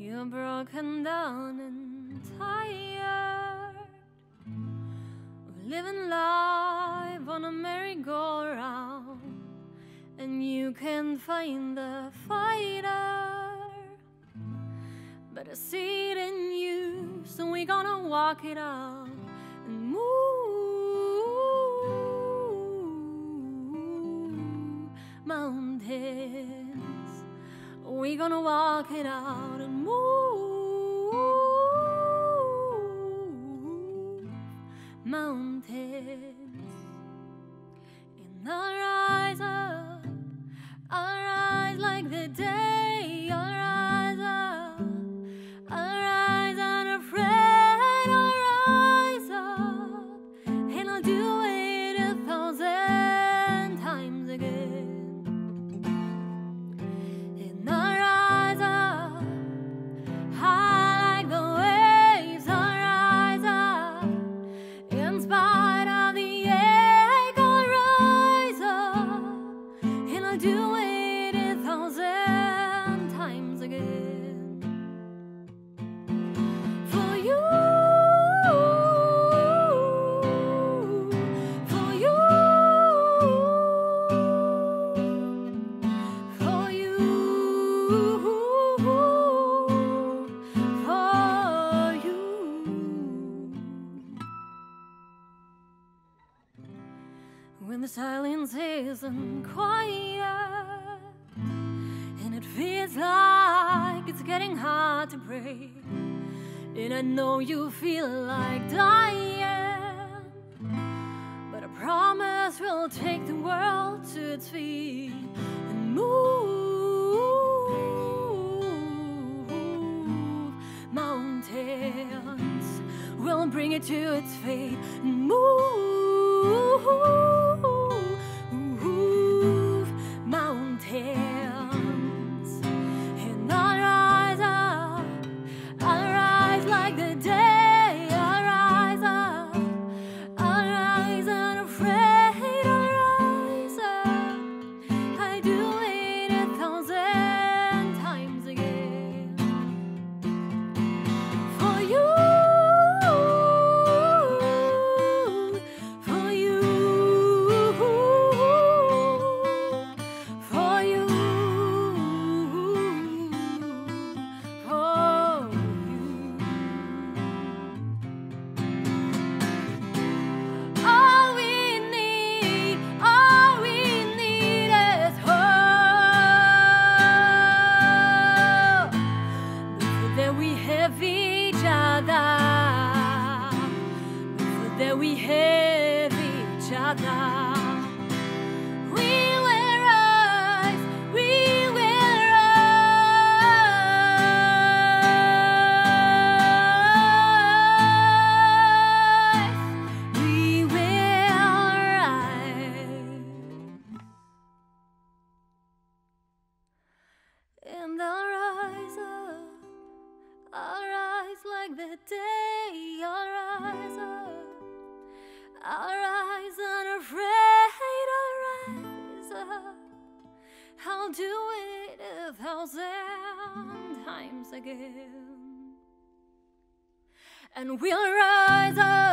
You're broken down and tired of living life on a merry-go-round, and you can't find the fighter, but I see it in you, so we're gonna walk it out and move mountains. We're gonna walk it out and move mountains. And I'll rise like the day. I'll rise unafraid. I'll rise up, and I'll do it 1,000 times again. Do it 1,000 times again for you, for you, for you, for you. When the silence isn't quiet, and it feels like it's getting hard to breathe, and I know you feel like dying, but I promise we'll take the world to its feet and move mountains. We'll bring it to its feet and move hands. And I'll rise like the day. I'll rise unafraid. I'll rise up, I do it 1,000 times again for you. That we have each other. We will rise, we will rise, we will rise. And I'll rise up, I'll rise like the day. I'll rise up, I'll rise unafraid, I'll rise up, I'll do it 1,000 times again. And we'll rise up.